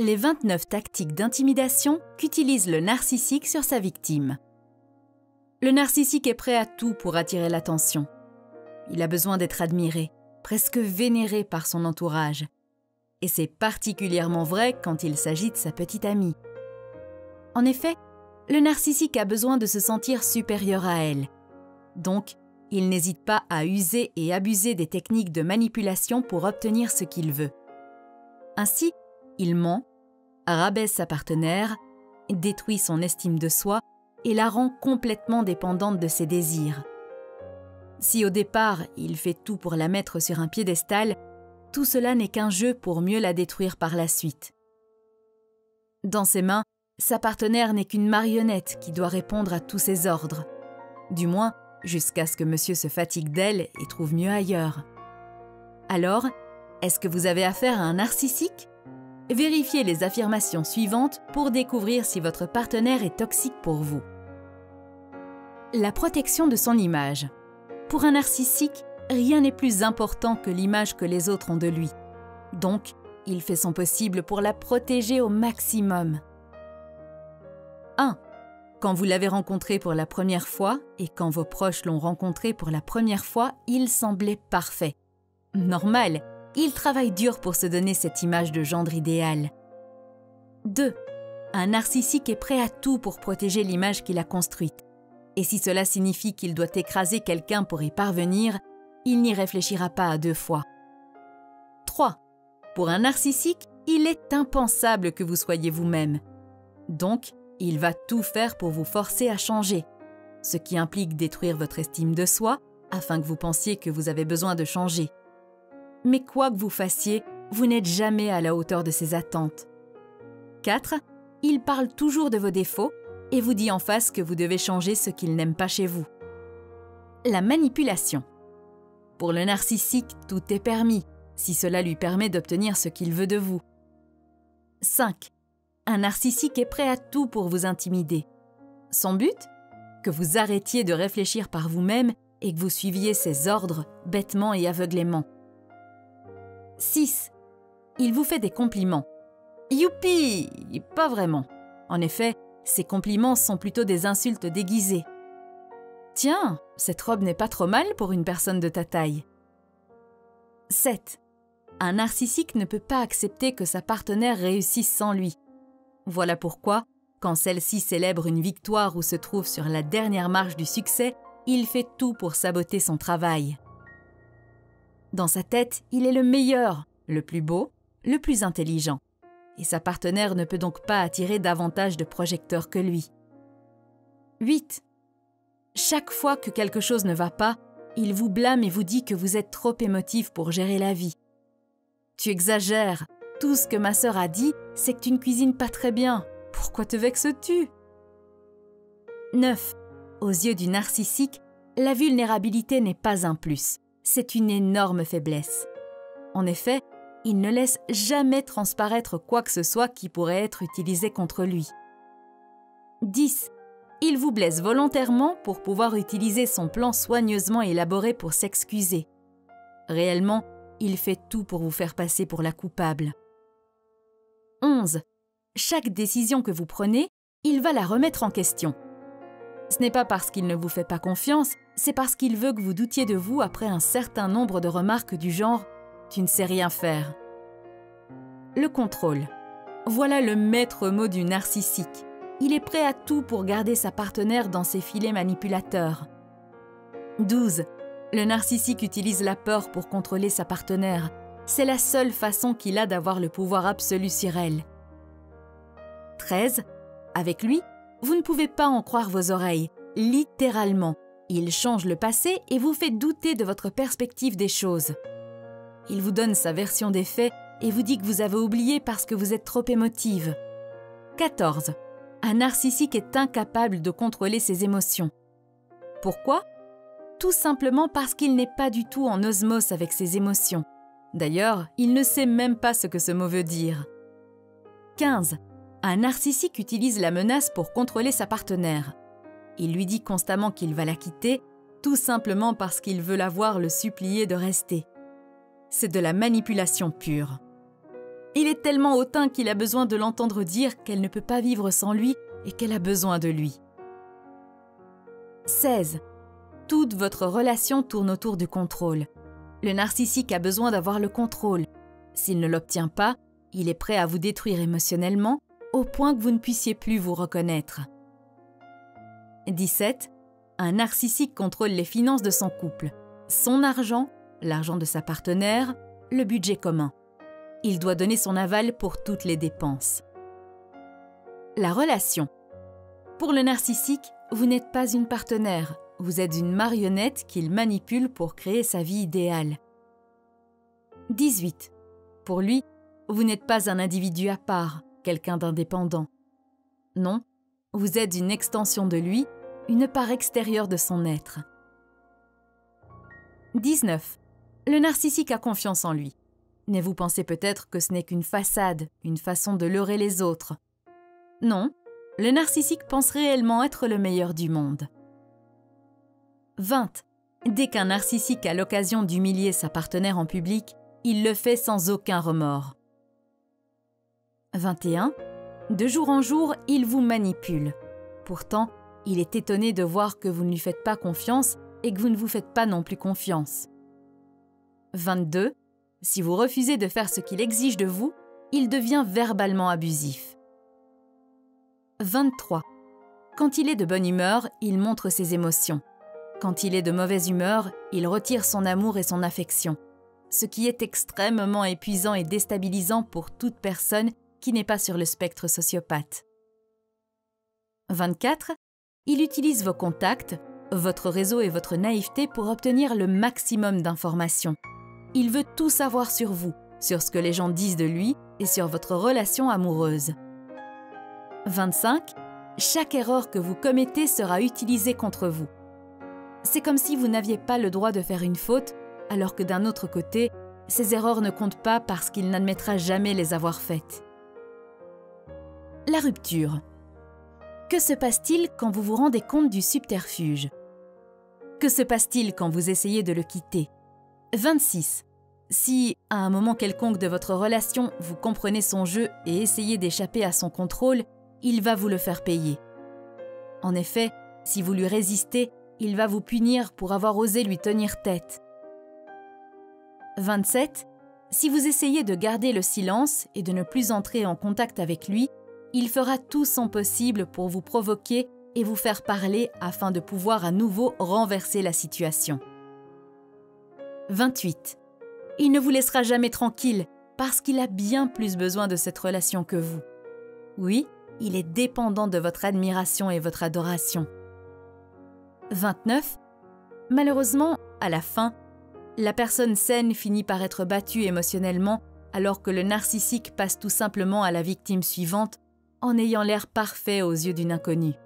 Les 29 tactiques d'intimidation qu'utilise le narcissique sur sa victime. Le narcissique est prêt à tout pour attirer l'attention. Il a besoin d'être admiré, presque vénéré par son entourage. Et c'est particulièrement vrai quand il s'agit de sa petite amie. En effet, le narcissique a besoin de se sentir supérieur à elle. Donc, il n'hésite pas à user et abuser des techniques de manipulation pour obtenir ce qu'il veut. Ainsi, il ment, rabaisse sa partenaire, détruit son estime de soi et la rend complètement dépendante de ses désirs. Si au départ, il fait tout pour la mettre sur un piédestal, tout cela n'est qu'un jeu pour mieux la détruire par la suite. Dans ses mains, sa partenaire n'est qu'une marionnette qui doit répondre à tous ses ordres. Du moins, jusqu'à ce que monsieur se fatigue d'elle et trouve mieux ailleurs. Alors, est-ce que vous avez affaire à un narcissique? Vérifiez les affirmations suivantes pour découvrir si votre partenaire est toxique pour vous. La protection de son image. Pour un narcissique, rien n'est plus important que l'image que les autres ont de lui. Donc, il fait son possible pour la protéger au maximum. 1. Quand vous l'avez rencontré pour la première fois et quand vos proches l'ont rencontré pour la première fois, il semblait parfait. Normal, il travaille dur pour se donner cette image de gendre idéal. 2. Un narcissique est prêt à tout pour protéger l'image qu'il a construite. Et si cela signifie qu'il doit écraser quelqu'un pour y parvenir, il n'y réfléchira pas à deux fois. 3. Pour un narcissique, il est impensable que vous soyez vous-même. Donc, il va tout faire pour vous forcer à changer, ce qui implique détruire votre estime de soi afin que vous pensiez que vous avez besoin de changer. Mais quoi que vous fassiez, vous n'êtes jamais à la hauteur de ses attentes. 4. Il parle toujours de vos défauts et vous dit en face que vous devez changer ce qu'il n'aime pas chez vous. La manipulation. Pour le narcissique, tout est permis, si cela lui permet d'obtenir ce qu'il veut de vous. 5. Un narcissique est prêt à tout pour vous intimider. Son but? Que vous arrêtiez de réfléchir par vous-même et que vous suiviez ses ordres bêtement et aveuglément. 6. Il vous fait des compliments. Youpi! Pas vraiment. En effet, ces compliments sont plutôt des insultes déguisées. Tiens, cette robe n'est pas trop mal pour une personne de ta taille. 7. Un narcissique ne peut pas accepter que sa partenaire réussisse sans lui. Voilà pourquoi, quand celle-ci célèbre une victoire ou se trouve sur la dernière marche du succès, il fait tout pour saboter son travail. Dans sa tête, il est le meilleur, le plus beau, le plus intelligent. Et sa partenaire ne peut donc pas attirer davantage de projecteurs que lui. 8. Chaque fois que quelque chose ne va pas, il vous blâme et vous dit que vous êtes trop émotif pour gérer la vie. Tu exagères. Tout ce que ma sœur a dit, c'est que tu ne cuisines pas très bien. Pourquoi te vexes-tu? 9. Aux yeux du narcissique, la vulnérabilité n'est pas un plus. C'est une énorme faiblesse. En effet, il ne laisse jamais transparaître quoi que ce soit qui pourrait être utilisé contre lui. 10. Il vous blesse volontairement pour pouvoir utiliser son plan soigneusement élaboré pour s'excuser. Réellement, il fait tout pour vous faire passer pour la coupable. 11. Chaque décision que vous prenez, il va la remettre en question. Ce n'est pas parce qu'il ne vous fait pas confiance, c'est parce qu'il veut que vous doutiez de vous après un certain nombre de remarques du genre « tu ne sais rien faire ». Le contrôle. Voilà le maître mot du narcissique. Il est prêt à tout pour garder sa partenaire dans ses filets manipulateurs. 12. Le narcissique utilise la peur pour contrôler sa partenaire. C'est la seule façon qu'il a d'avoir le pouvoir absolu sur elle. 13. Avec lui, vous ne pouvez pas en croire vos oreilles. Littéralement, il change le passé et vous fait douter de votre perspective des choses. Il vous donne sa version des faits et vous dit que vous avez oublié parce que vous êtes trop émotive. 14. Un narcissique est incapable de contrôler ses émotions. Pourquoi ? Tout simplement parce qu'il n'est pas du tout en osmose avec ses émotions. D'ailleurs, il ne sait même pas ce que ce mot veut dire. 15. Un narcissique utilise la menace pour contrôler sa partenaire. Il lui dit constamment qu'il va la quitter, tout simplement parce qu'il veut la voir le supplier de rester. C'est de la manipulation pure. Il est tellement hautain qu'il a besoin de l'entendre dire qu'elle ne peut pas vivre sans lui et qu'elle a besoin de lui. 16. Toute votre relation tourne autour du contrôle. Le narcissique a besoin d'avoir le contrôle. S'il ne l'obtient pas, il est prêt à vous détruire émotionnellement au point que vous ne puissiez plus vous reconnaître. 17. Un narcissique contrôle les finances de son couple, son argent, l'argent de sa partenaire, le budget commun. Il doit donner son aval pour toutes les dépenses. La relation. Pour le narcissique, vous n'êtes pas une partenaire, vous êtes une marionnette qu'il manipule pour créer sa vie idéale. 18. Pour lui, vous n'êtes pas un individu à part, quelqu'un d'indépendant. Non, vous êtes une extension de lui, une part extérieure de son être. 19. Le narcissique a confiance en lui. Mais vous pensez peut-être que ce n'est qu'une façade, une façon de leurrer les autres. Non, le narcissique pense réellement être le meilleur du monde. 20. Dès qu'un narcissique a l'occasion d'humilier sa partenaire en public, il le fait sans aucun remords. 21. De jour en jour, il vous manipule. Pourtant, il est étonné de voir que vous ne lui faites pas confiance et que vous ne vous faites pas non plus confiance. 22. Si vous refusez de faire ce qu'il exige de vous, il devient verbalement abusif. 23. Quand il est de bonne humeur, il montre ses émotions. Quand il est de mauvaise humeur, il retire son amour et son affection, ce qui est extrêmement épuisant et déstabilisant pour toute personne qui n'est pas sur le spectre sociopathe. 24. Il utilise vos contacts, votre réseau et votre naïveté pour obtenir le maximum d'informations. Il veut tout savoir sur vous, sur ce que les gens disent de lui et sur votre relation amoureuse. 25. Chaque erreur que vous commettez sera utilisée contre vous. C'est comme si vous n'aviez pas le droit de faire une faute, alors que d'un autre côté, ces erreurs ne comptent pas parce qu'il n'admettra jamais les avoir faites. La rupture. Que se passe-t-il quand vous vous rendez compte du subterfuge? Que se passe-t-il quand vous essayez de le quitter? 26. Si, à un moment quelconque de votre relation, vous comprenez son jeu et essayez d'échapper à son contrôle, il va vous le faire payer. En effet, si vous lui résistez, il va vous punir pour avoir osé lui tenir tête. 27. Si vous essayez de garder le silence et de ne plus entrer en contact avec lui, il fera tout son possible pour vous provoquer et vous faire parler afin de pouvoir à nouveau renverser la situation. 28. Il ne vous laissera jamais tranquille parce qu'il a bien plus besoin de cette relation que vous. Oui, il est dépendant de votre admiration et votre adoration. 29. Malheureusement, à la fin, la personne saine finit par être battue émotionnellement alors que le narcissique passe tout simplement à la victime suivante en ayant l'air parfait aux yeux d'une inconnue.